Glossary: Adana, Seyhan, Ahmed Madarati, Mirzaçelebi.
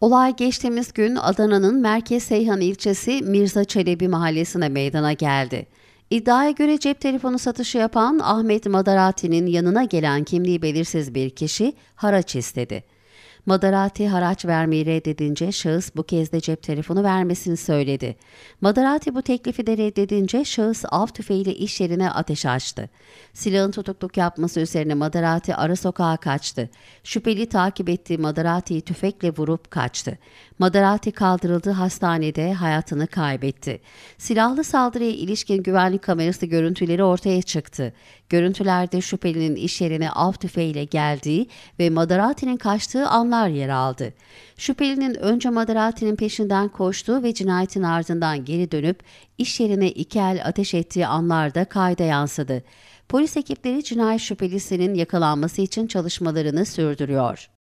Olay geçtiğimiz gün Adana'nın merkez Seyhan ilçesi Mirzaçelebi mahallesine meydana geldi. İddiaya göre cep telefonu satışı yapan Ahmed Madarati'nin yanına gelen kimliği belirsiz bir kişi haraç istedi. Madarati haraç vermeyi reddedince şahıs bu kez de cep telefonu vermesini söyledi. Madarati bu teklifi de reddedince şahıs av tüfeğiyle iş yerine ateş açtı. Silahın tutukluk yapması üzerine Madarati ara sokağa kaçtı. Şüpheli takip ettiği Madarati'yi tüfekle vurup kaçtı. Madarati kaldırıldığı hastanede hayatını kaybetti. Silahlı saldırıya ilişkin güvenlik kamerası görüntüleri ortaya çıktı. Görüntülerde şüphelinin iş yerine av tüfeğiyle geldiği ve Madarati'nin kaçtığı anlar yer aldı. Şüphelinin önce Madarati'nin peşinden koştuğu ve cinayetin ardından geri dönüp iş yerine iki el ateş ettiği anlarda kayda yansıdı. Polis ekipleri cinayet şüphelisinin yakalanması için çalışmalarını sürdürüyor.